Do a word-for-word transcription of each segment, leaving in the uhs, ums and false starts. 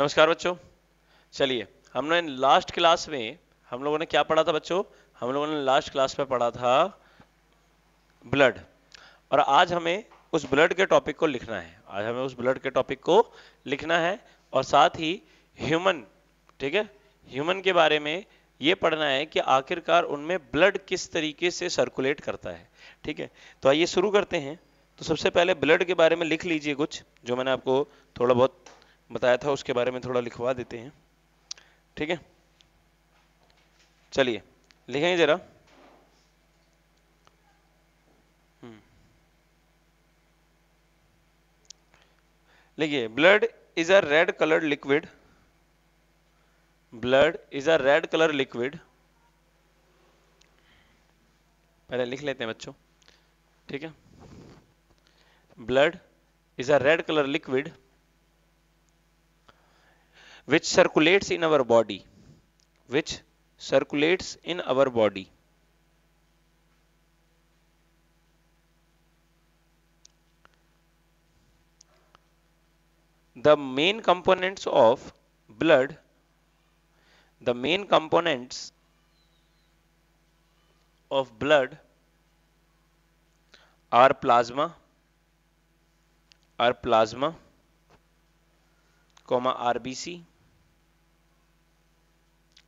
नमस्कार बच्चों, चलिए हमने लास्ट क्लास में हम लोगों ने क्या पढ़ा था बच्चों? हम लोगों ने लास्ट क्लास में पढ़ा था ब्लड, और आज हमें उस ब्लड के टॉपिक को लिखना है। आज हमें उस ब्लड के टॉपिक को लिखना है और साथ ही ह्यूमन, ठीक है, ह्यूमन के बारे में ये पढ़ना है कि आखिरकार उनमें ब्लड किस तरीके से सर्कुलेट करता है। ठीक है, तो आइए शुरू करते हैं। तो सबसे पहले ब्लड के बारे में लिख लीजिए कुछ, जो मैंने आपको थोड़ा बहुत बताया था उसके बारे में थोड़ा लिखवा देते हैं। ठीक है, चलिए लिखेंगे जरा। देखिए, blood is a red colour liquid, blood is a red colour liquid, पहले लिख लेते हैं बच्चों। ठीक है, blood is a red colour liquid which circulates in our body, which circulates in our body, the main components of blood, the main components of blood are plasma, are plasma comma R B C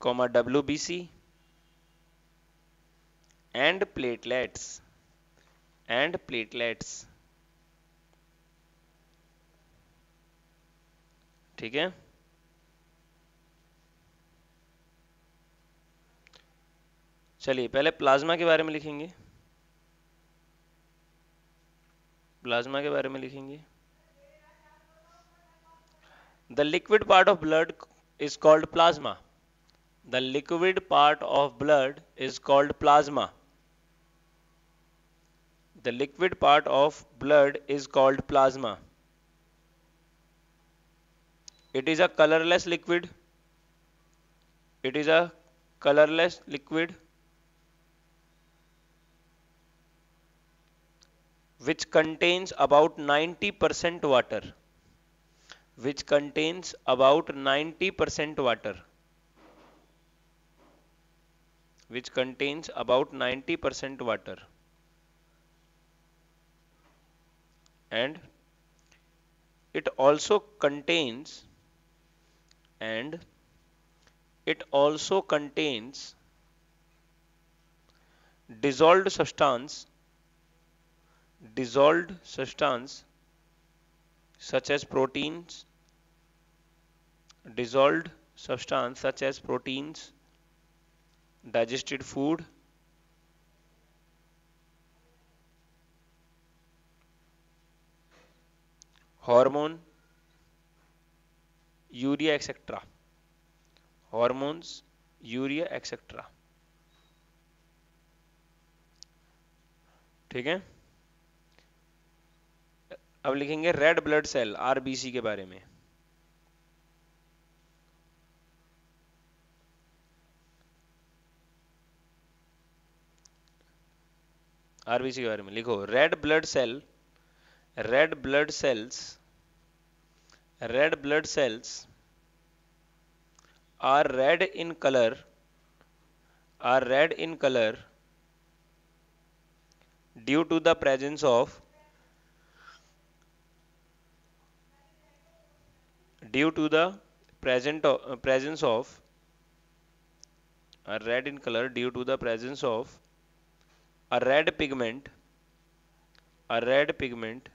comma W B C and platelets, and platelets। ठीक है, चलिए पहले plasma के बारे में लिखेंगे, plasma के बारे में लिखेंगे। The liquid part of blood is called plasma, the liquid part of blood is called plasma, the liquid part of blood is called plasma, it is a colorless liquid, it is a colorless liquid which contains about ninety percent water, which contains about ninety percent water, which contains about ninety percent water, and it also contains, and it also contains dissolved substance, dissolved substance such as proteins, dissolved substance such as proteins, digested food, hormone, urea etc, hormones, urea etc। ठीक है, अब लिखेंगे red blood cell RBC के बारे में। RBC के बारे में लिखो, red blood cell, red blood cells, red blood cells are red in colour, are red in colour due to the presence of, due to the present presence of, are red in colour due to the presence of a red pigment, a red pigment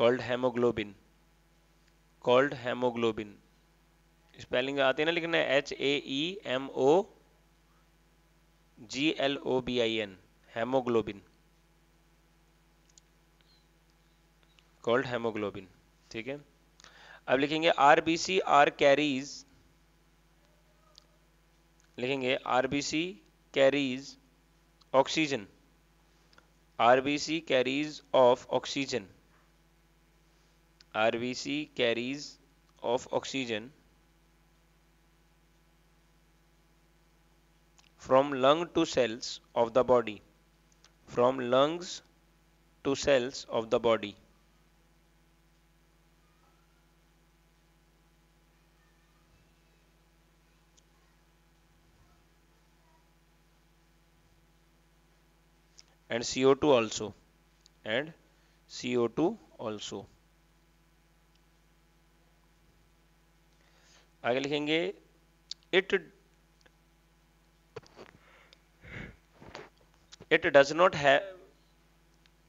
called hemoglobin, called hemoglobin। Spelling आते ना लिखना, H A E M O G L O B I N, hemoglobin called hemoglobin। ठीक है, अब लिखेंगे R B C are carries, लिखेंगे R B C carries oxygen, R B C carries of oxygen, R B C carries of oxygen from lung to cells of the body, from lungs to cells of the body। and C O two also, and C O two also. आगे लिखेंगे it it does not have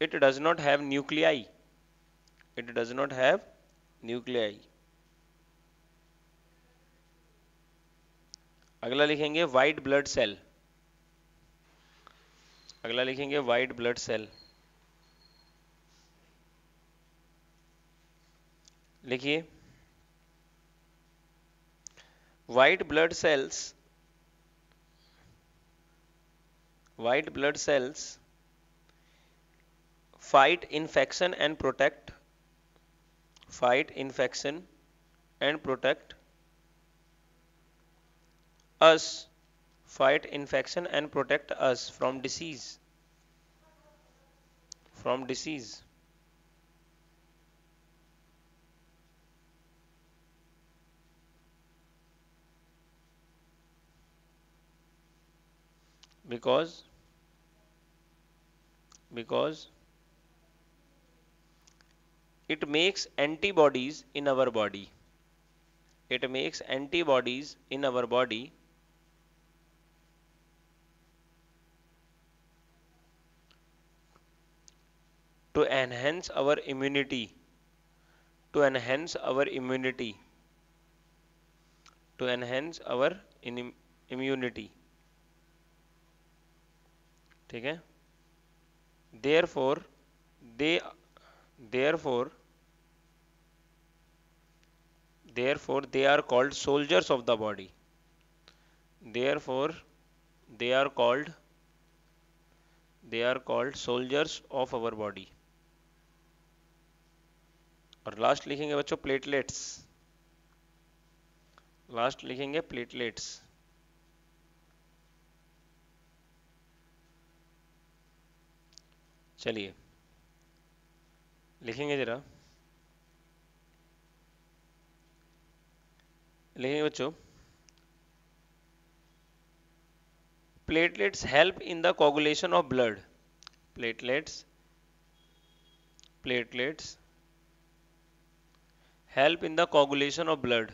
it does not have nuclei it does not have nuclei. अगला लिखेंगे white blood cell अगला लिखेंगे white blood cell लिखिए white blood cells white blood cells fight infection and protect fight infection and protect us fight infection and protect us from disease from disease because because it makes antibodies in our body it makes antibodies in our body to enhance our immunity to enhance our immunity to enhance our immunity ठीक है. therefore they therefore therefore they are called soldiers of the body therefore they are called they are called soldiers of our body. और last लिखेंगे बच्चों platelets last लिखेंगे platelets चलिए लिखेंगे जरा लिखेंगे बच्चों platelets help in the coagulation of blood platelets platelets help in the coagulation of blood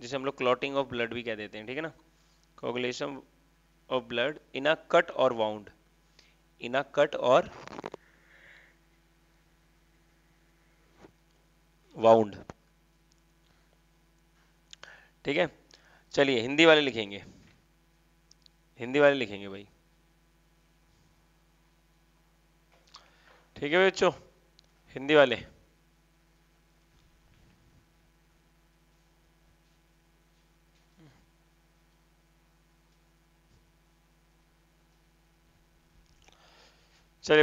जिसे हम लोग क्लॉटिंग ऑफ ब्लड भी कह देते हैं. ठीक है ना. Coagulation of blood in a cut और वाउंड इन अ कट और वाउंड. ठीक है. चलिए हिंदी वाले लिखेंगे हिंदी वाले लिखेंगे भाई. ठीक है बच्चों हिंदी वाले चलिए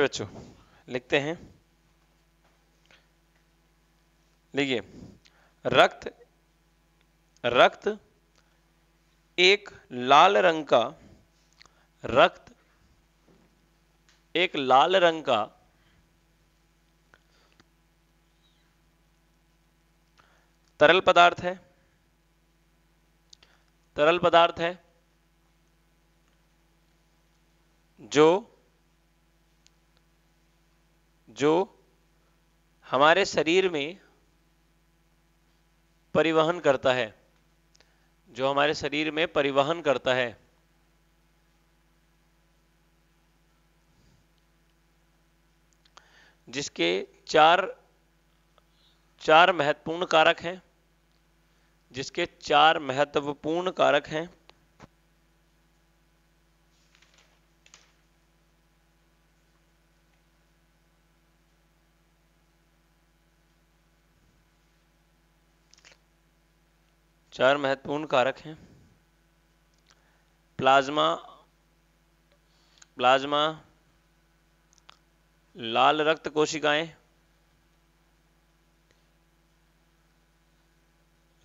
बच्चों लिखते हैं. लिखिए रक्त रक्त एक लाल रंग का रक्त एक लाल रंग का तरल पदार्थ है तरल पदार्थ है जो जो हमारे शरीर में परिवहन करता है जो हमारे शरीर में परिवहन करता है जिसके चार चार महत्वपूर्ण कारक हैं जिसके चार महत्वपूर्ण कारक हैं चार महत्वपूर्ण कारक हैं प्लाज्मा प्लाज्मा लाल रक्त कोशिकाएं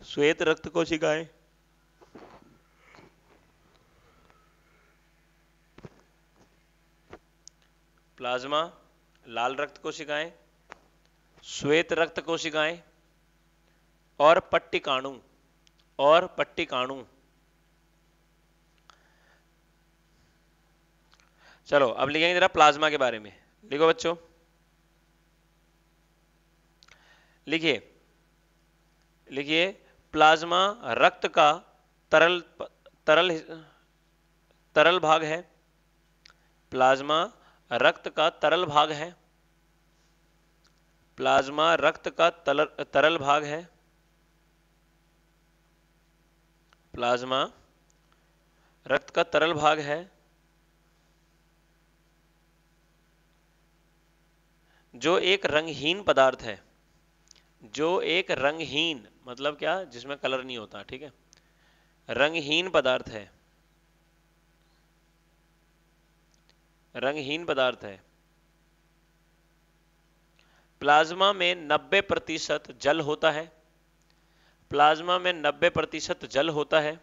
श्वेत रक्त कोशिकाएं प्लाज्मा लाल रक्त कोशिकाएं श्वेत रक्त कोशिकाएं और पट्टिकाणु और पट्टिकाणु चलो अब लिखेंगे जरा प्लाज्मा के बारे में। लिखो बच्चों, लिखिए लिखिए प्लाज्मा रक्त का तरल तरल तरल भाग है। प्लाज्मा रक्त का तरल भाग है। प्लाज्मा रक्त का तरल तरल भाग है। प्लाज्मा रक्त का तरल भाग है जो एक रंगहीन पदार्थ है। जो एक रंगहीन मतलब क्या, जिसमें कलर नहीं होता, ठीक है, रंगहीन पदार्थ है। रंगहीन पदार्थ है। प्लाज्मा में नब्बे प्रतिशत जल होता है। प्लाज्मा में नब्बे प्रतिशत जल होता है।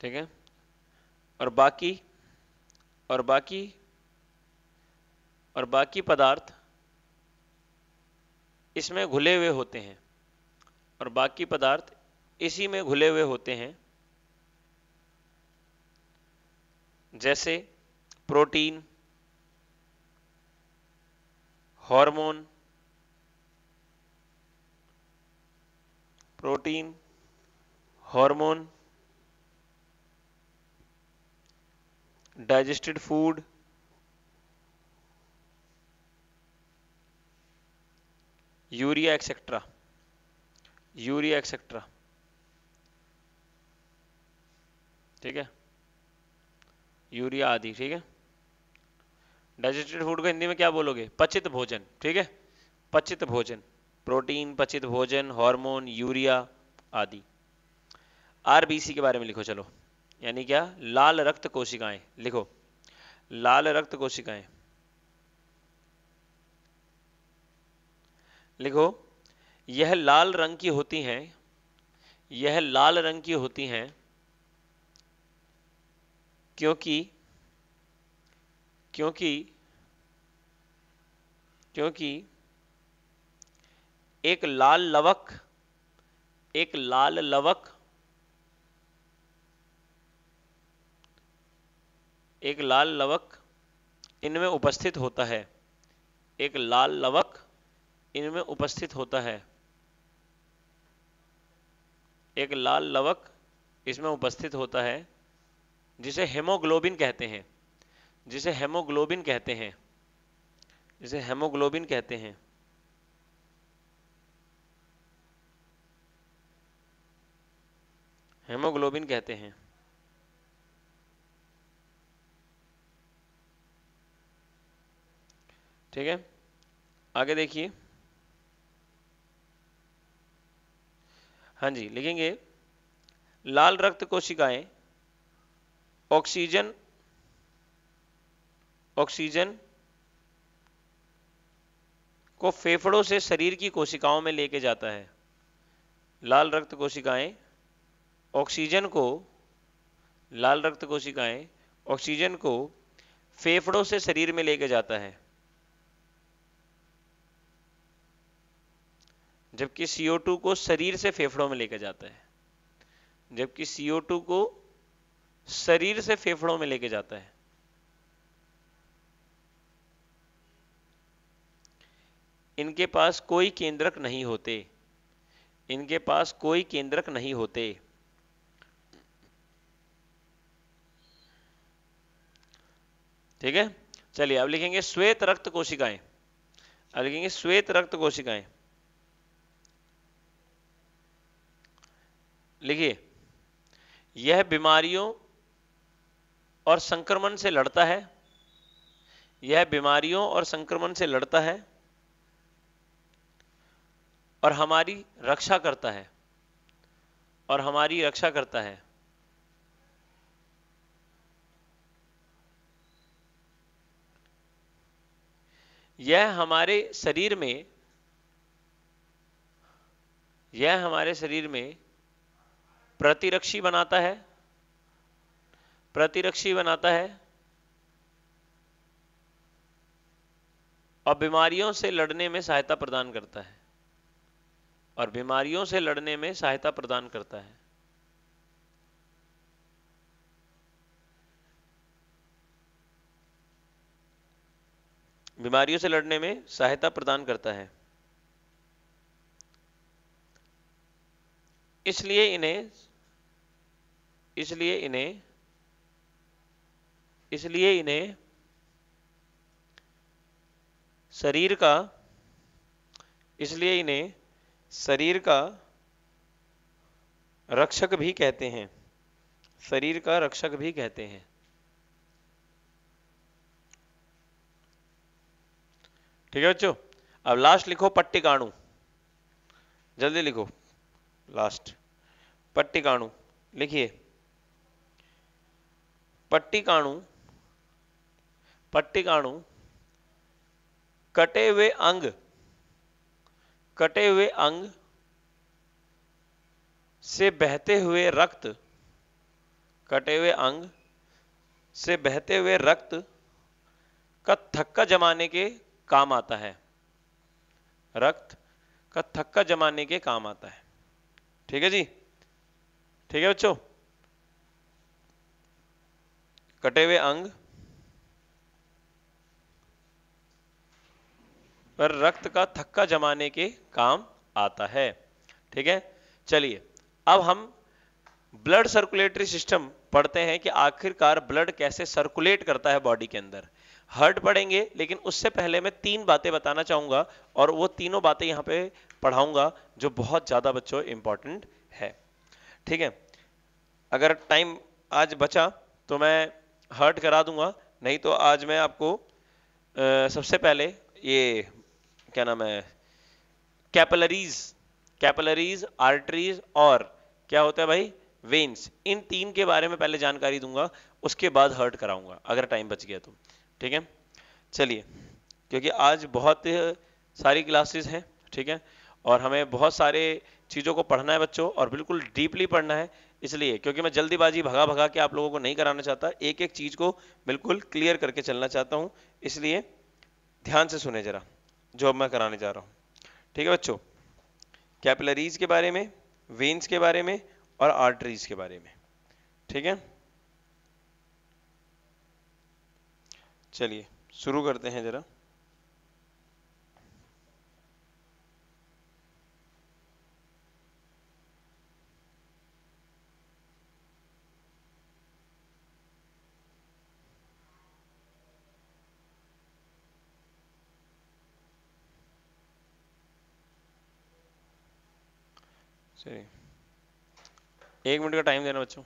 ठीक है, और बाकी और बाकी और बाकी पदार्थ इसमें घुले हुए होते हैं। और बाकी पदार्थ इसी में घुले हुए होते हैं, जैसे protein, hormone, protein, hormone, digested food, urea etcetera, urea etcetera. ठीक है, यूरिया आदि। ठीक है, डाइजेस्टेड फूड को हिंदी में क्या बोलोगे? पचित भोजन। ठीक है, पचित भोजन, प्रोटीन, पचित भोजन, हार्मोन, यूरिया आदि। आरबीसी के बारे में लिखो। चलो, यानी क्या, लाल रक्त कोशिकाएं। लिखो लाल रक्त कोशिकाएं। लिखो यह लाल रंग की होती हैं। यह लाल रंग की होती हैं क्योंकि क्योंकि क्योंकि एक लाल लवक एक लाल लवक एक लाल लवक इनमें उपस्थित होता है। एक लाल लवक इनमें उपस्थित होता है। एक लाल लवक इसमें उपस्थित होता है जिसे हेमोग्लोबिन कहते हैं। जिसे हेमोग्लोबिन कहते हैं जिसे हेमोग्लोबिन कहते हैं हेमोग्लोबिन कहते हैं ठीक है, आगे देखिए। हाँ जी, लिखेंगे लाल रक्त कोशिकाएं ऑक्सीजन ऑक्सीजन को फेफड़ों से शरीर की कोशिकाओं में लेके जाता है। लाल रक्त कोशिकाएं ऑक्सीजन को लाल रक्त कोशिकाएं ऑक्सीजन को फेफड़ों से शरीर में लेके जाता है, जबकि सी ओ टू को शरीर से फेफड़ों में लेके जाता है जबकि सी ओ टू को शरीर से फेफड़ों में लेके जाता है। इनके पास कोई केंद्रक नहीं होते। इनके पास कोई केंद्रक नहीं होते। ठीक है, चलिए अब लिखेंगे श्वेत रक्त कोशिकाएं। अब लिखेंगे श्वेत रक्त कोशिकाएं। लिखिए यह बीमारियों और संक्रमण से लड़ता है। यह बीमारियों और संक्रमण से लड़ता है और हमारी रक्षा करता है और हमारी रक्षा करता है। यह हमारे शरीर में यह हमारे शरीर में प्रतिरक्षी बनाता है प्रतिरक्षी बनाता है और बीमारियों से लड़ने में सहायता प्रदान करता है और बीमारियों से लड़ने में सहायता प्रदान करता है बीमारियों से लड़ने में सहायता प्रदान करता है, इसलिए इन्हें इसलिए इन्हें इसलिए इन्हें शरीर का इसलिए इन्हें शरीर का रक्षक भी कहते हैं शरीर का रक्षक भी कहते हैं। ठीक है बच्चों, अब लास्ट लिखो पट्टिकाणु, जल्दी लिखो लास्ट पट्टिकाणु। लिखिए पट्टिकाणु पट्टिकाणु कटे हुए अंग कटे हुए अंग से बहते हुए रक्त कटे हुए अंग से बहते हुए रक्त का थक्का जमाने के काम आता है रक्त का थक्का जमाने के काम आता है। ठीक है जी, ठीक है बच्चों, कटे हुए अंग पर रक्त का थक्का जमाने के काम आता है। ठीक है, चलिए अब हम ब्लड सर्कुलेटरी सिस्टम पढ़ते हैं कि आखिरकार ब्लड कैसे सर्कुलेट करता है बॉडी के अंदर। हार्ट पढ़ेंगे, लेकिन उससे पहले मैं तीन बातें बताना चाहूंगा और वो तीनों बातें यहाँ पे पढ़ाऊंगा जो बहुत ज्यादा बच्चों इंपॉर्टेंट है। ठीक है, अगर टाइम आज बचा तो मैं हार्ट करा दूंगा, नहीं तो आज मैं आपको आ, सबसे पहले ये क्या नाम है कैपिलरीज कैपिलरीज आर्टरीज और क्या होता है भाई वेन्स, इन तीन के बारे में पहले जानकारी दूंगा, उसके बाद हार्ट कराऊंगा अगर टाइम बच गया तो। ठीक है, चलिए, क्योंकि आज बहुत सारी क्लासेस हैं। ठीक है, और हमें बहुत सारे चीज़ों को पढ़ना है बच्चों, और बिल्कुल डीपली पढ़ना है, इसलिए क्योंकि मैं जल्दीबाजी भगा भगा के आप लोगों को नहीं कराना चाहता, एक एक चीज़ को बिल्कुल क्लियर करके चलना चाहता हूँ, इसलिए ध्यान से सुने जरा जो अब मैं कराने जा रहा हूँ। ठीक है बच्चों, कैपिलरीज के बारे में, वेन्स के बारे में और आर्टरीज के बारे में। ठीक है, चलिए शुरू करते हैं जरा। चलिए, एक मिनट का टाइम देना बच्चों।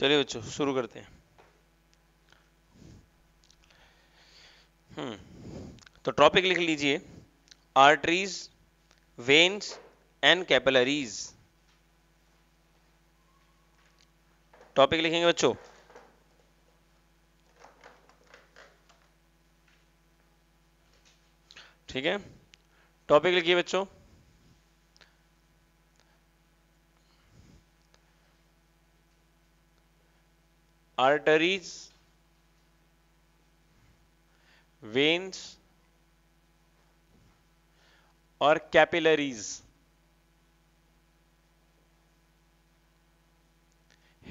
चलिए बच्चों शुरू करते हैं। हम्म तो टॉपिक लिख लीजिए arteries, veins and capillaries. Topic लिखेंगे बच्चों ठीक है। टॉपिक लिखिए बच्चों, आर्टरीज, वेन्स और कैपिलरीज।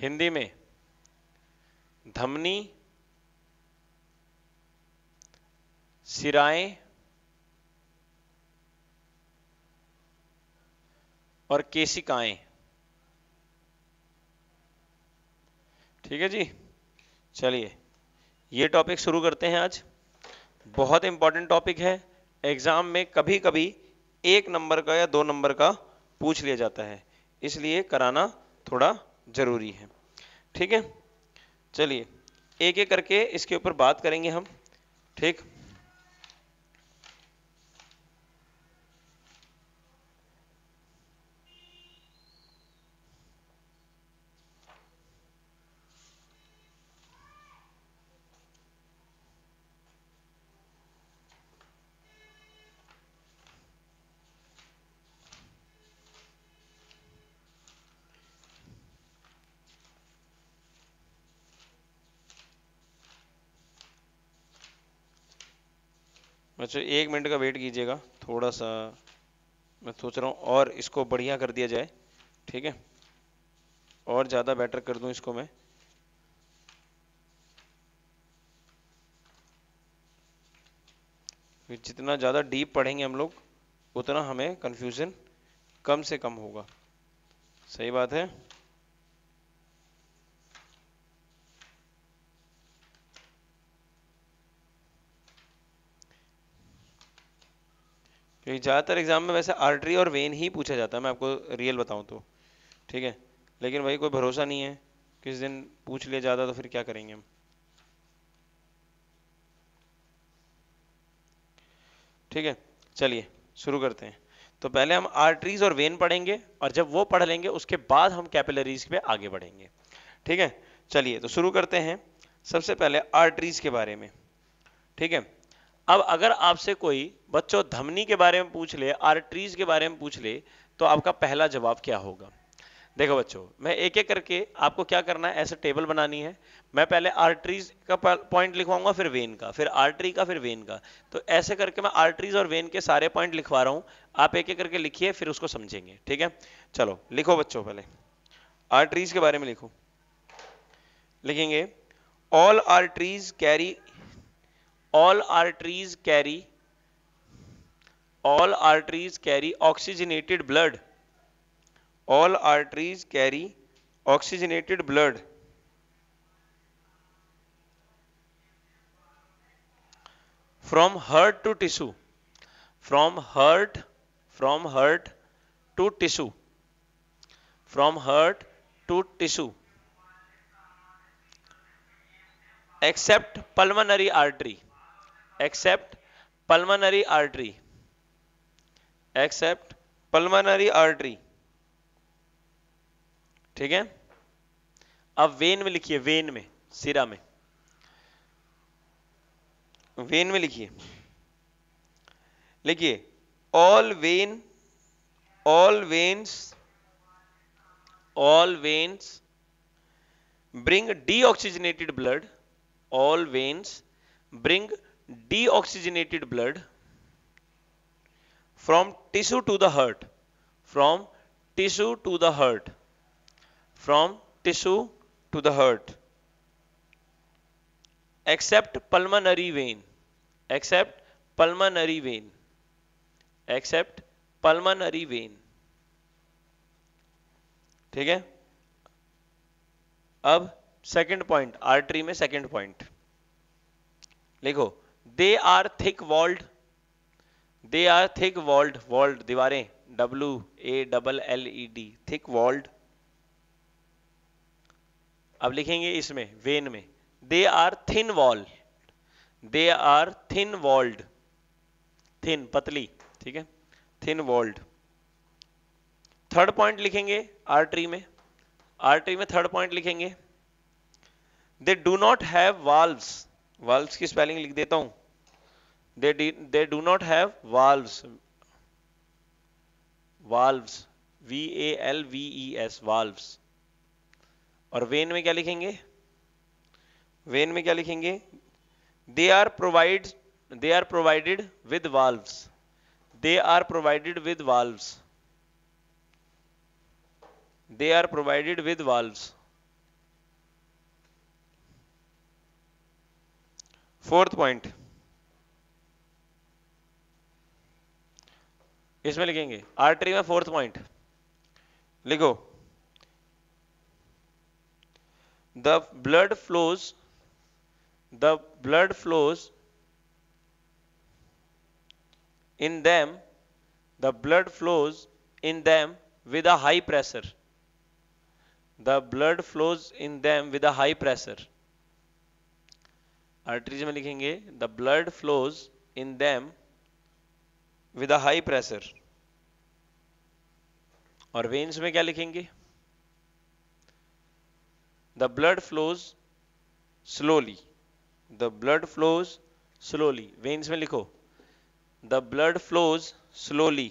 हिंदी में धमनी, सिराएं, और केशिकाएं। ठीक है जी, चलिए ये टॉपिक शुरू करते हैं। आज बहुत इंपॉर्टेंट टॉपिक है, एग्जाम में कभी कभी एक नंबर का या दो नंबर का पूछ लिया जाता है, इसलिए कराना थोड़ा जरूरी है। ठीक है, चलिए एक एक करके इसके ऊपर बात करेंगे हम। ठीक, अच्छा एक मिनट का वेट कीजिएगा, थोड़ा सा मैं सोच रहा हूँ और इसको बढ़िया कर दिया जाए। ठीक है, और ज़्यादा बेटर कर दूँ इसको मैं। जितना ज़्यादा डीप पढ़ेंगे हम लोग उतना हमें कंफ्यूजन कम से कम होगा। सही बात है। ज़्यादातर एग्जाम में वैसे आर्टरी और वेन ही पूछा जाता है, मैं आपको रियल बताऊं तो। ठीक है, लेकिन भाई कोई भरोसा नहीं है, किस दिन पूछ लिया ज़्यादा तो फिर क्या करेंगे हम। ठीक है, चलिए शुरू करते हैं। तो पहले हम आर्टरीज और वेन पढ़ेंगे और जब वो पढ़ लेंगे उसके बाद हम कैपिलरीज पे आगे बढ़ेंगे। ठीक है, चलिए तो शुरू करते हैं सबसे पहले आर्टरीज के बारे में। ठीक है, अब अगर आपसे कोई बच्चों धमनी के बारे में पूछ ले, आर्टरीज के बारे में पूछ ले, तो आपका पहला जवाब क्या होगा? देखो बच्चों, मैं एक एक करके आपको क्या करना है, ऐसे टेबल बनानी है। मैं पहले आर्टरीज का पॉइंट लिखवाऊंगा, फिर वेन का, फिर आर्टरी का, फिर वेन का। तो ऐसे करके मैं आर्टरीज और वेन के सारे पॉइंट लिखवा रहा हूँ, आप एक एक करके लिखिए फिर उसको समझेंगे। ठीक है, चलो लिखो बच्चों, पहले आर्टरीज के बारे में लिखो। लिखेंगे all arteries carry All arteries carry, all arteries carry oxygenated blood. All arteries carry oxygenated blood. From heart to tissue, from heart, from heart to tissue, from heart to tissue. Except pulmonary artery. Except pulmonary artery, except pulmonary artery. ठीक है, अब when में लिखिए, when में, सिरा में, when में लिखिए। लिखिए all vein, all veins, all veins bring deoxygenated blood, all veins bring deoxygenated blood from tissue to the heart, from tissue to the heart, from tissue to the heart. Except pulmonary vein, except pulmonary vein, except pulmonary vein. ठीक है, अब second point, artery में second point लिखो। They are thick walled, they are thick walled, walled दीवारें, W A double L E D, thick walled। अब लिखेंगे इसमें when में, they are thin walled, they are thin walled, thin पतली। ठीक है, thin walled। थर्ड पॉइंट लिखेंगे artery में, आर्टरी में थर्ड पॉइंट लिखेंगे। They do not have valves, valves की स्पेलिंग लिख देता हूं, they they do not have valves, valves V A L V E S, valves. और वेन में क्या लिखेंगे, वेन में क्या लिखेंगे, they are provide, they are provided with valves, they are provided with valves, they are provided with valves. Fourth point इसमें लिखेंगे artery में, फोर्थ पॉइंट लिखो, the blood flows the blood flows in them the blood flows in them with a high pressure. The blood flows in them with a high pressure. Arteries में लिखेंगे the blood flows in them with a high pressure. और veins में क्या लिखेंगे? The blood flows slowly. The blood flows slowly. Veins में लिखो the blood flows slowly.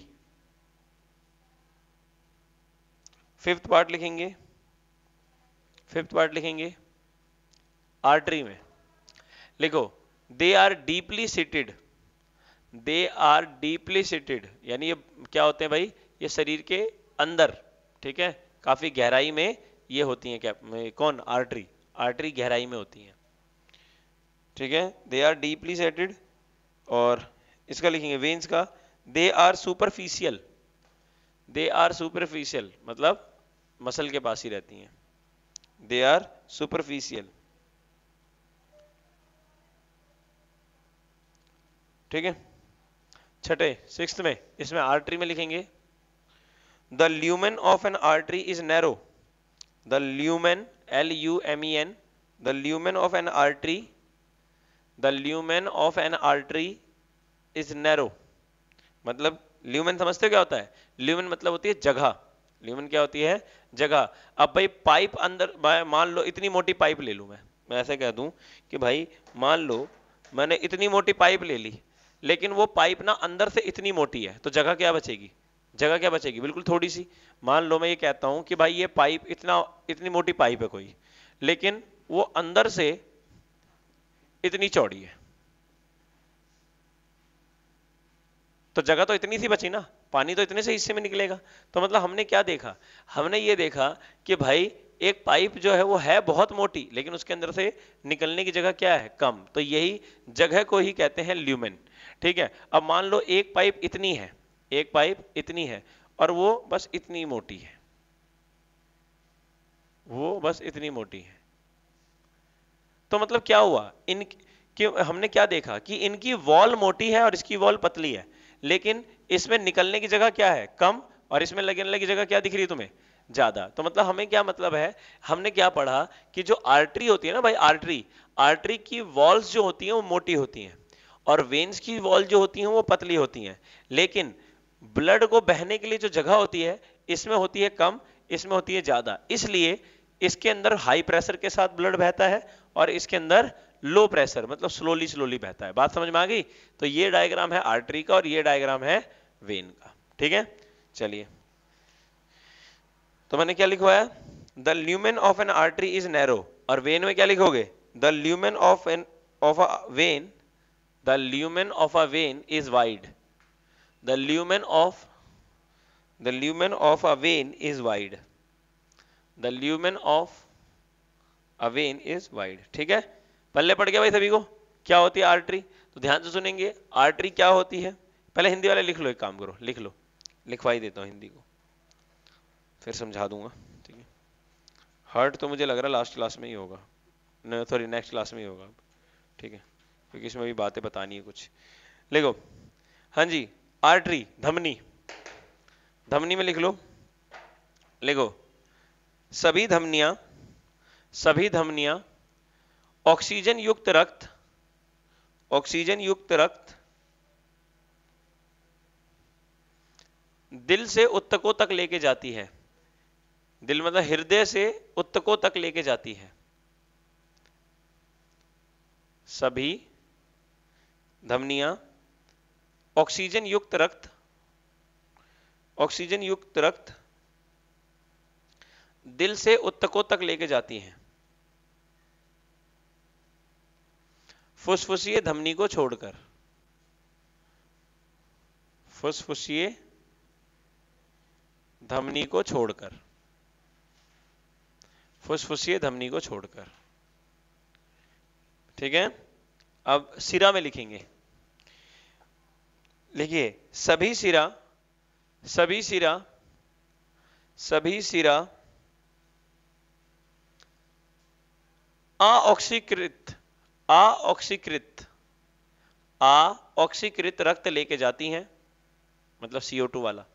Fifth part लिखेंगे fifth part लिखेंगे आर्टरी में लिखो they are deeply seated they are deeply seated यानी ये क्या होते हैं भाई, ये शरीर के अंदर, ठीक है, काफी गहराई में ये होती हैं. क्या कौन? आर्टरी. आर्टरी गहराई में होती हैं, ठीक है. They are deeply seated. और इसका लिखेंगे वेन्स का they are superficial they are superficial मतलब मसल के पास ही रहती हैं. दे आर सुपरफिशियल, ठीक है. छठे सिक्स्थ में, इसमें आर्टरी में लिखेंगे the lumen of an artery is narrow. The lumen L U M E N the lumen of an artery the lumen of an artery is narrow मतलब ल्यूमेन समझते हो क्या होता है? ल्यूमेन मतलब होती है जगह. ल्यूमेन क्या होती है? जगह. अब भाई पाइप अंदर, मान लो इतनी मोटी पाइप ले लूं मैं मैं ऐसे कह दूं कि भाई मान लो मैंने इतनी मोटी पाइप ले ली, लेकिन वो पाइप ना अंदर से इतनी मोटी है, तो जगह क्या बचेगी? जगह क्या बचेगी? बिल्कुल थोड़ी सी. मान लो मैं ये कहता हूं कि भाई ये पाइप इतना इतनी मोटी पाइप है कोई, लेकिन वो अंदर से इतनी चौड़ी है, तो जगह तो इतनी सी बची ना, पानी तो इतने से हिस्से में निकलेगा. तो मतलब हमने क्या देखा? हमने ये देखा कि भाई एक पाइप जो है वो है बहुत मोटी, लेकिन उसके अंदर से निकलने की जगह क्या है? कम. तो यही जगह को ही कहते हैं ल्यूमेन, ठीक है. अब मान लो एक पाइप इतनी है एक पाइप इतनी है और वो बस इतनी मोटी है वो बस इतनी मोटी है तो मतलब क्या हुआ? इन कि हमने क्या देखा कि इनकी वॉल मोटी है और इसकी वॉल पतली है, लेकिन इसमें निकलने की जगह क्या है? कम. और इसमें लगने की जगह क्या दिख रही है तुम्हें? ज्यादा. तो मतलब हमें क्या मतलब है, हमने क्या पढ़ा कि जो आर्टरी होती है ना भाई, आर्टरी आर्टरी की वॉल्स जो होती हैं वो मोटी होती हैं और वेन्स की वॉल जो होती हैं वो पतली होती हैं, लेकिन ब्लड को बहने के लिए जो जगह होती है इसमें होती है कम, इसमें होती है ज्यादा. इसलिए इसके अंदर हाई प्रेशर के साथ ब्लड बहता है और इसके अंदर लो प्रेशर मतलब स्लोली स्लोली बहता है. बात समझ में आ गई? तो ये डायग्राम है आर्टरी का और ये डायग्राम है वेन का, ठीक है. चलिए, तो मैंने क्या लिखवाया? The lumen of an artery is narrow. और वेन में क्या लिखोगे? The lumen of an of a vein the lumen of a vein is wide. The lumen of the lumen of a vein is wide. The lumen of a vein is wide, ठीक है. पल्ले पड़ गया भाई सभी को? क्या होती है आर्टरी? तो ध्यान से सुनेंगे आर्टरी क्या होती है. पहले हिंदी वाले लिख लो, एक काम करो लिख लो, लिखवाई देता हूं हिंदी को, फिर समझा दूंगा, ठीक है. हार्ट तो मुझे लग रहा है लास्ट क्लास में ही होगा, नहीं सॉरी नेक्स्ट क्लास में ही होगा, ठीक है, क्योंकि इसमें भी बातें बतानी है कुछ. लिखो, हाँ जी, आर्टरी धमनी. धमनी में लिख लो, लिखो सभी धमनियां सभी धमनियां ऑक्सीजन युक्त रक्त ऑक्सीजन युक्त रक्त दिल से उत्तकों तक लेके जाती है. दिल मतलब हृदय से उत्तकों तक लेके जाती है. सभी धमनियां ऑक्सीजन युक्त रक्त ऑक्सीजन युक्त रक्त दिल से उत्तकों तक लेके जाती हैं, फुसफुसीय धमनी को छोड़कर. फुसफुसीय धमनी को छोड़कर फुसफुसीय धमनी को छोड़कर ठीक है. अब सिरा में लिखेंगे, लिखिए सभी सिरा सभी सिरा सभी सिरा आऑक्सीकृत आऑक्सीकृत आऑक्सीकृत रक्त लेके जाती हैं, मतलब सी ओ टू वाला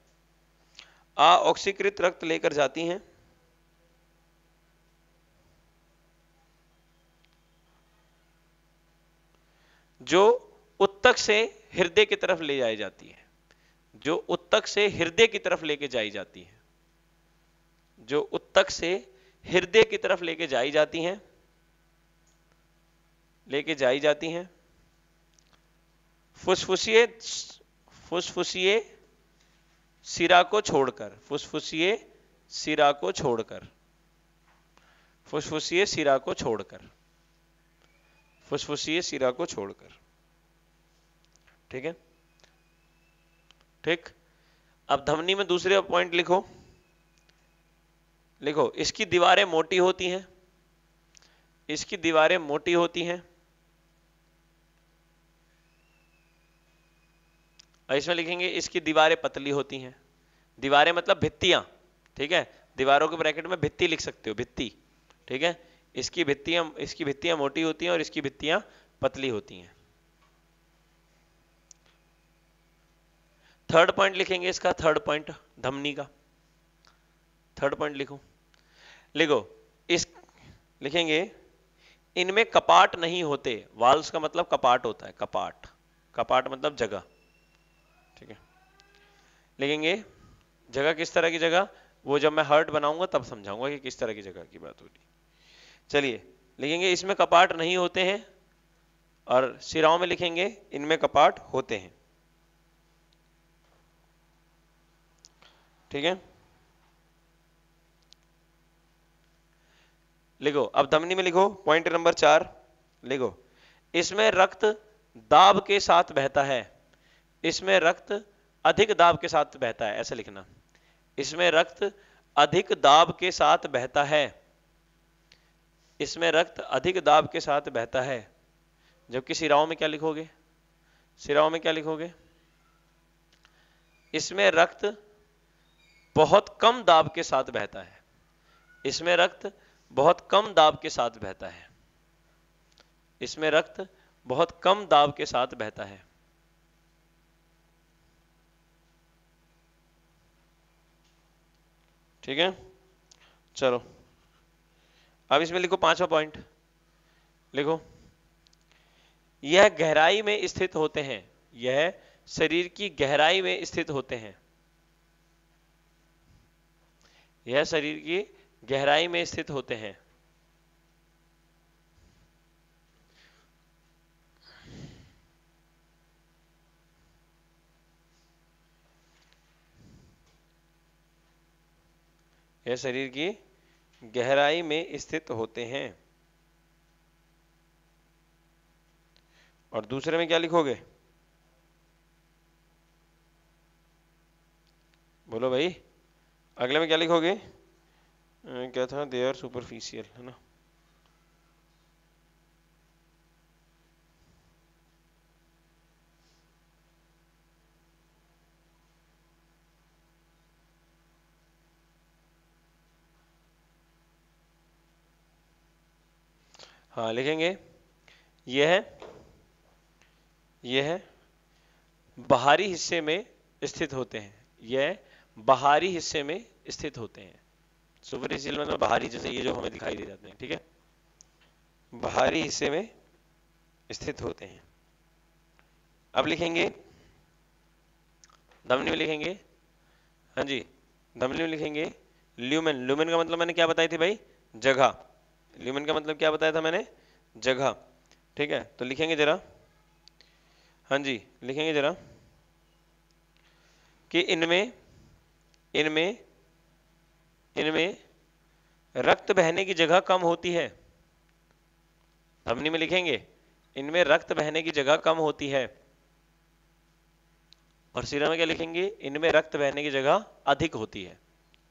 आऑक्सीकृत रक्त लेकर जाती हैं जो उत्तक से हृदय की तरफ ले जाई जाती है जो उत्तक से हृदय की तरफ लेके जाई जाती है जो उत्तक से हृदय की तरफ लेके जाई जाती हैं लेके जाई जाती हैं फुसफुसिए फुसफुसिए सिरा को छोड़कर फुसफुसिए सिरा को छोड़कर फुसफुसिए सिरा को छोड़कर फुसफुसिए सिरा को छोड़कर ठीक है। ठीक, अब धमनी में दूसरे पॉइंट लिखो लिखो इसकी दीवारें मोटी होती हैं इसकी दीवारें मोटी होती हैं और इसमें लिखेंगे इसकी दीवारें पतली होती हैं। दीवारें मतलब भित्तियां, ठीक है, दीवारों के ब्रैकेट में भित्ती लिख सकते हो, भित्ती, ठीक है। इसकी भित्तियां इसकी भित्तियां मोटी होती हैं और इसकी भित्तियां पतली होती हैं। थर्ड पॉइंट लिखेंगे इसका, थर्ड पॉइंट धमनी का थर्ड पॉइंट लिखो लिखो इस लिखेंगे इनमें कपाट नहीं होते। वाल्व्स का मतलब कपाट होता है, कपाट कपाट मतलब जगह, ठीक है। लिखेंगे जगह किस तरह की जगह, वो जब मैं हार्ट बनाऊंगा तब समझाऊंगा कि किस तरह की जगह की बात हो रही। चलिए लिखेंगे इसमें कपाट नहीं होते हैं और सिराओं में लिखेंगे इनमें कपाट होते हैं, ठीक है। लिखो अब धमनी में लिखो पॉइंट नंबर चार लिखो इसमें रक्त दाब के साथ बहता है इसमें रक्त अधिक दाब के साथ बहता है ऐसे लिखना इसमें रक्त अधिक दाब के साथ बहता है इसमें रक्त अधिक दाब के साथ बहता है जबकि सिराओं में क्या लिखोगे सिराओं में क्या लिखोगे इसमें रक्त बहुत कम दाब के साथ बहता है इसमें रक्त बहुत कम दाब के साथ बहता है इसमें रक्त बहुत कम दाब के साथ बहता है ठीक है। चलो अब इसमें लिखो पांचवा पॉइंट लिखो यह गहराई में स्थित होते हैं यह शरीर की गहराई में स्थित होते हैं यह शरीर की गहराई में स्थित होते हैं यह शरीर की गहराई में स्थित होते हैं और दूसरे में क्या लिखोगे बोलो भाई अगले में क्या लिखोगे क्या था दे आर सुपरफिशियल है ना हाँ लिखेंगे यह है यह है बाहरी हिस्से में स्थित होते हैं यह बाहरी हिस्से में स्थित होते हैं सुपरफिशियल मतलब बाहरी जैसे ये जो हमें दिखाई दे जाते हैं ठीक है बाहरी हिस्से में स्थित होते हैं। अब लिखेंगे धमनी में लिखेंगे हाँ जी धमनी में लिखेंगे ल्यूमेन ल्यूमेन का मतलब मैंने क्या बताई थी भाई जगह ल्यूमेन का मतलब क्या बताया था मैंने जगह ठीक है तो लिखेंगे जरा हाँ जी लिखेंगे जरा कि इनमें इनमें इनमें रक्त बहने की जगह कम होती है धमनी में लिखेंगे इनमें रक्त बहने की जगह कम होती है और सिरा में क्या लिखेंगे इनमें रक्त बहने की जगह अधिक होती है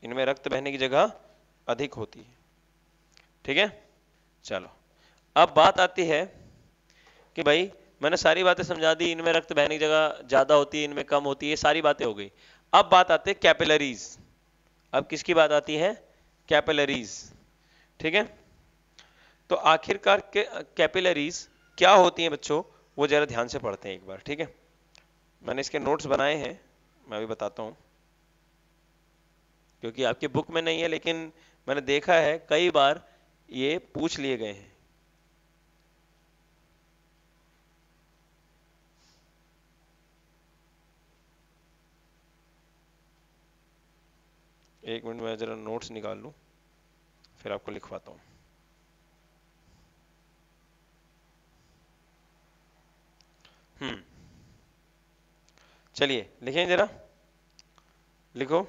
इनमें रक्त बहने की जगह अधिक होती है ठीक है। चलो अब बात आती है कि भाई मैंने सारी बातें समझा दी इनमें रक्त बहने की जगह ज्यादा होती है इनमें कम होती है सारी बातें हो गई। अब बात आती है कैपिलरीज अब किसकी बात आती है? कैपिलरीज। ठीक है, तो आखिरकार कैपिलरीज क्या होती हैं बच्चों, वो जरा ध्यान से पढ़ते हैं एक बार। ठीक है, मैंने इसके नोट्स बनाए हैं, मैं भी बताता हूँ क्योंकि आपके बुक में नहीं है, लेकिन मैंने देखा है कई बार ये पूछ लिए गए हैं। एक मिनट में जरा नोट्स निकाल लूं, फिर आपको लिखवाता हूं। हम्म चलिए लिखें जरा, लिखो।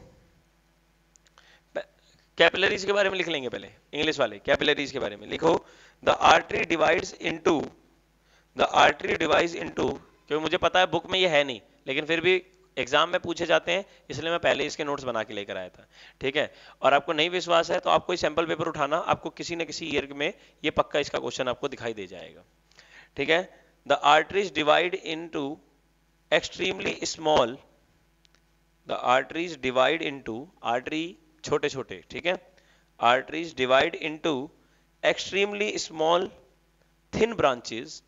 कैपिलरीज के बारे में लिख लेंगे पहले, इंग्लिश वाले कैपिलरीज के बारे में लिखो। The artery divides into, the artery divides into, क्योंकि मुझे पता है बुक में ये है नहीं, लेकिन फिर भी एग्जाम में पूछे जाते हैं, इसलिए मैं पहले इसके नोट्स बना के लेकर आया था। ठीक है, और आपको नहीं विश्वास है तो आपको सैंपल पेपर उठाना, आपको किसी न किसी ईयर में ये पक्का इसका क्वेश्चन आपको दिखाई दे जाएगा। ठीक है, the arteries divide into extremely small, the arteries divide into, artery छोटे छोटे, ठीक है, arteries divide into extremely small thin branches,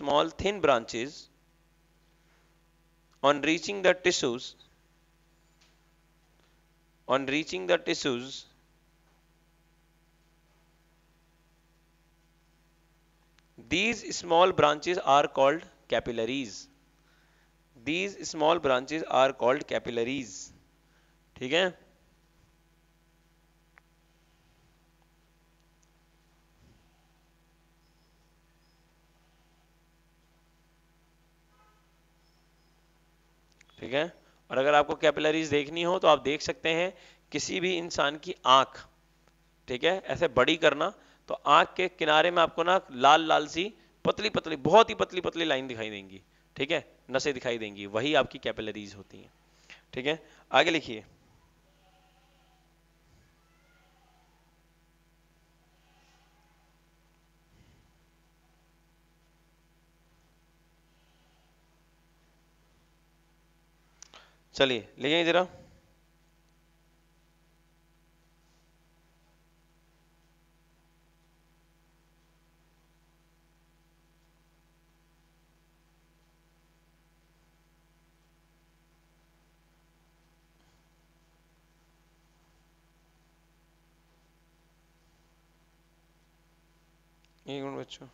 small thin branches on reaching the tissues, on reaching the tissues these small branches are called capillaries, these small branches are called capillaries. ठीक है, ठीक है, और अगर आपको कैपिलरीज देखनी हो तो आप देख सकते हैं किसी भी इंसान की आंख, ठीक है, ऐसे बड़ी करना तो आंख के किनारे में आपको ना लाल लाल सी पतली पतली, बहुत ही पतली पतली लाइन दिखाई देंगी। ठीक है, नसें दिखाई देंगी, वही आपकी कैपिलरीज होती हैं। ठीक है, आगे लिखिए। चलिए लिखेंगे जरा। एक मिनट बच्चों,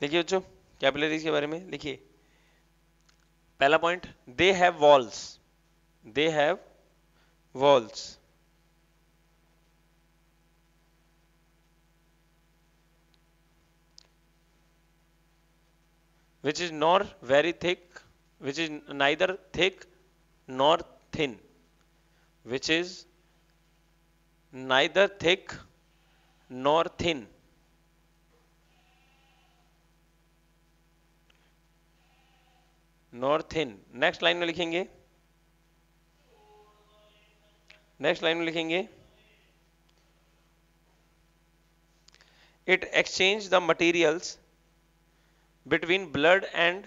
देखिए बच्चों कैपिलरीज के बारे में लिखिए। पहला point, they have walls, they have walls, which is not very thick, which is neither thick nor thin, which is neither thick nor thin. North in, next line में लिखेंगे, नेक्स्ट लाइन में लिखेंगे, it exchange the materials between blood and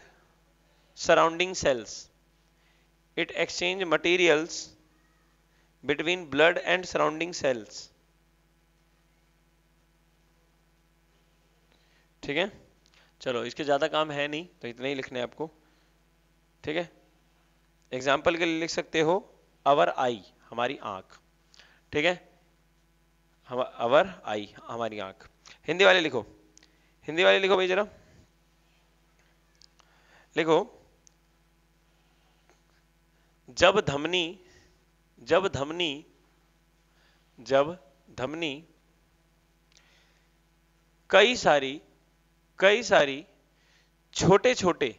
surrounding cells, it exchange materials between blood and surrounding cells. ठीक है, चलो इसके ज्यादा काम है नहीं तो इतने ही लिखने आपको। ठीक है, एग्जाम्पल के लिए लिख सकते हो अवर आई, हमारी आंख। ठीक है, अवर आई, हमारी आंख। हिंदी वाले लिखो, हिंदी वाले लिखो भाई जरा, लिखो। जब धमनी, जब धमनी, जब धमनी कई सारी, कई सारी छोटे छोटे,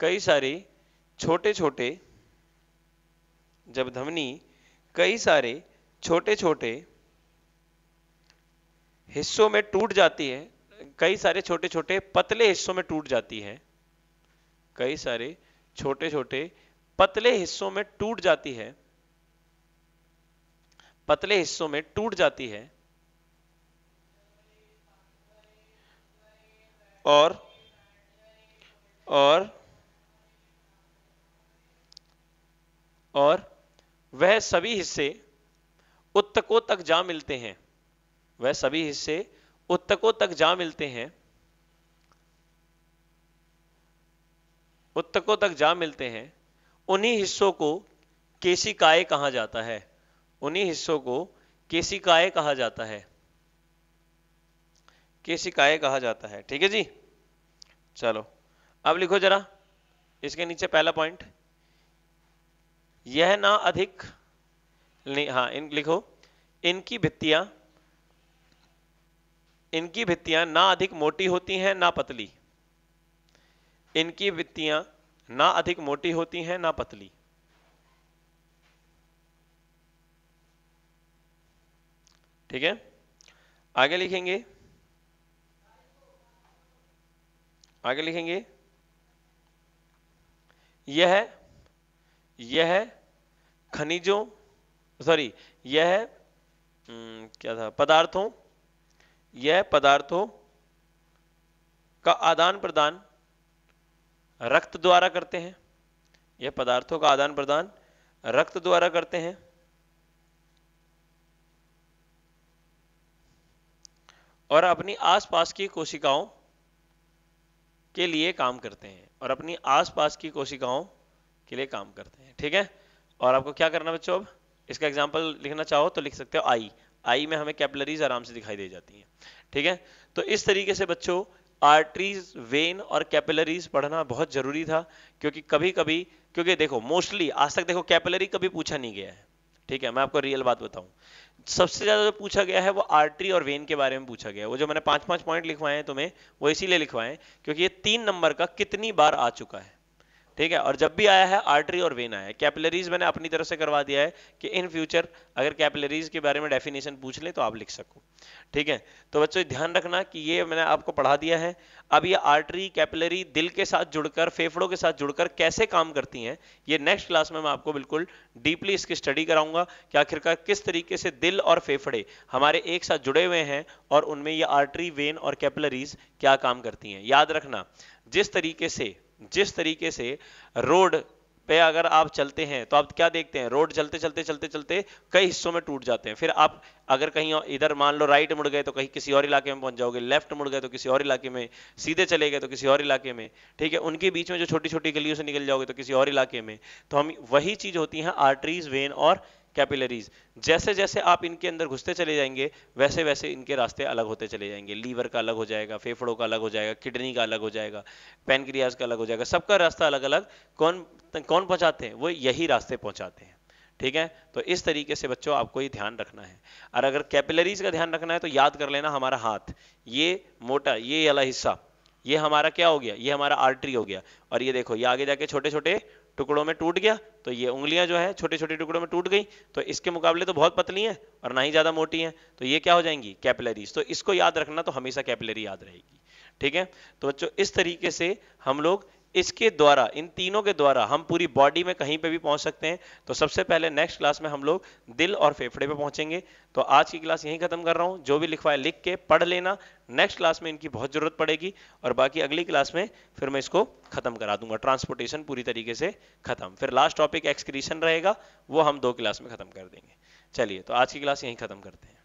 कई सारे छोटे छोटे, जब धमनी कई सारे छोटे छोटे हिस्सों में टूट जाती है, कई सारे छोटे छोटे पतले हिस्सों में टूट जाती है, कई सारे छोटे छोटे पतले हिस्सों में टूट जाती है, पतले हिस्सों में टूट जाती है और और और वह सभी हिस्से उत्तकों तक जा मिलते हैं, वह सभी हिस्से उत्तकों तक जा मिलते हैं, उत्तकों तक जा मिलते हैं। उन्हीं हिस्सों को केशिकाएं कहा जाता है, उन्हीं हिस्सों को केशिकाएं कहा जाता है, केशिकाएं कहा जाता है। ठीक है जी, चलो अब लिखो जरा इसके नीचे पहला पॉइंट, यह ना अधिक, हाँ इन लिखो, इनकी भित्तियां, इनकी भित्तियां ना अधिक मोटी होती हैं ना पतली, इनकी भित्तियां ना अधिक मोटी होती हैं ना पतली, ठीक है। आगे लिखेंगे, आगे लिखेंगे यह यह खनिजों सॉरी यह क्या था पदार्थों, यह पदार्थों का आदान प्रदान रक्त द्वारा करते हैं, यह पदार्थों का आदान प्रदान रक्त द्वारा करते हैं और अपनी आसपास की कोशिकाओं के लिए काम करते हैं, और अपनी आसपास की कोशिकाओं के लिए काम करते हैं। ठीक है, और आपको क्या करना बच्चों, अब इसका एग्जाम्पल लिखना चाहो तो लिख सकते हो, आई आई में हमें कैपिलरीज आराम से दिखाई दे जाती हैं। ठीक है, तो इस तरीके से बच्चों आर्टरीज, वेन और कैपिलरीज पढ़ना बहुत जरूरी था, क्योंकि कभी कभी क्योंकि देखो मोस्टली आज तक देखो कैपिलरी कभी पूछा नहीं गया है। ठीक है, मैं आपको रियल बात बताऊं, सबसे ज्यादा जो पूछा गया है वो आर्टरी और वेन के बारे में पूछा गया है। वो जो मैंने पांच पांच पॉइंट लिखवाए हैं तुम्हें, वो इसीलिए लिखवाए हैं क्योंकि ये तीन नंबर का कितनी बार आ चुका है। ठीक है, और जब भी आया है आर्टरी और वेन आया है। कैपिलरीज मैंने अपनी तरफ से करवा दिया है कि इन फ्यूचर अगर कैपिलरीज के बारे में डेफिनेशन पूछ ले तो आप लिख सको। ठीक है, तो बच्चों ध्यान रखना कि ये मैंने आपको पढ़ा दिया है। अब ये आर्टरी, कैपिलरी दिल के साथ जुड़कर, फेफड़ों के साथ जुड़कर कैसे काम करती हैं, ये नेक्स्ट क्लास में मैं आपको बिल्कुल डीपली इसकी स्टडी कराऊंगा कि आखिरकार किस तरीके से दिल और फेफड़े हमारे एक साथ जुड़े हुए हैं और उनमें ये आर्टरी, वेन और कैपिलरीज क्या काम करती हैं। याद रखना, जिस तरीके से जिस तरीके से रोड पे अगर आप चलते हैं तो आप क्या देखते हैं, रोड चलते चलते चलते चलते कई हिस्सों में टूट जाते हैं। फिर आप अगर कहीं इधर मान लो राइट मुड़ गए तो कहीं किसी और इलाके में पहुंच जाओगे, लेफ्ट मुड़ गए तो किसी और इलाके में, सीधे चले गए तो किसी और इलाके में। ठीक है, उनके बीच में जो छोटी छोटी गलियों से निकल जाओगे तो किसी और इलाके में। तो हम वही चीज होती है आर्टरीज, वेन और कैपिलरीज। जैसे जैसे आप इनके अंदर घुसते चले जाएंगे वैसे वैसे इनके रास्ते अलग होते चले जाएंगे। लीवर का अलग हो जाएगा, फेफड़ों का अलग हो जाएगा, किडनी का अलग हो जाएगा, पैनक्रियाज का अलग हो जाएगा। सबका रास्ता अलग अलग कौन कौन पहुंचाते हैं, वो यही रास्ते पहुंचाते हैं। ठीक है, तो इस तरीके से बच्चों आपको ये ध्यान रखना है। और अगर कैपिलरीज का ध्यान रखना है तो याद कर लेना, हमारा हाथ ये मोटा ये वाला हिस्सा, ये हमारा क्या हो गया, ये हमारा आर्टरी हो गया। और ये देखो ये आगे जाके छोटे छोटे टुकड़ों में टूट गया, तो ये उंगलियां जो है छोटे छोटे टुकड़ों में टूट गई, तो इसके मुकाबले तो बहुत पतली हैं और ना ही ज्यादा मोटी हैं, तो ये क्या हो जाएंगी, कैपिलरीज। तो इसको याद रखना, तो हमेशा कैपिलरी याद रहेगी। ठीक है, तो बच्चों इस तरीके से हम लोग इसके द्वारा, इन तीनों के द्वारा हम पूरी बॉडी में कहीं पे भी पहुंच सकते हैं। तो सबसे पहले नेक्स्ट क्लास में हम लोग दिल और फेफड़े पे पहुंचेंगे। तो आज की क्लास यहीं खत्म कर रहा हूं, जो भी लिखवाया लिख के पढ़ लेना, नेक्स्ट क्लास में इनकी बहुत जरूरत पड़ेगी और बाकी अगली क्लास में फिर मैं इसको खत्म करा दूंगा, ट्रांसपोर्टेशन पूरी तरीके से खत्म। फिर लास्ट टॉपिक एक्सक्रीशन रहेगा, वो हम दो क्लास में खत्म कर देंगे। चलिए, तो आज की क्लास यहीं खत्म करते हैं।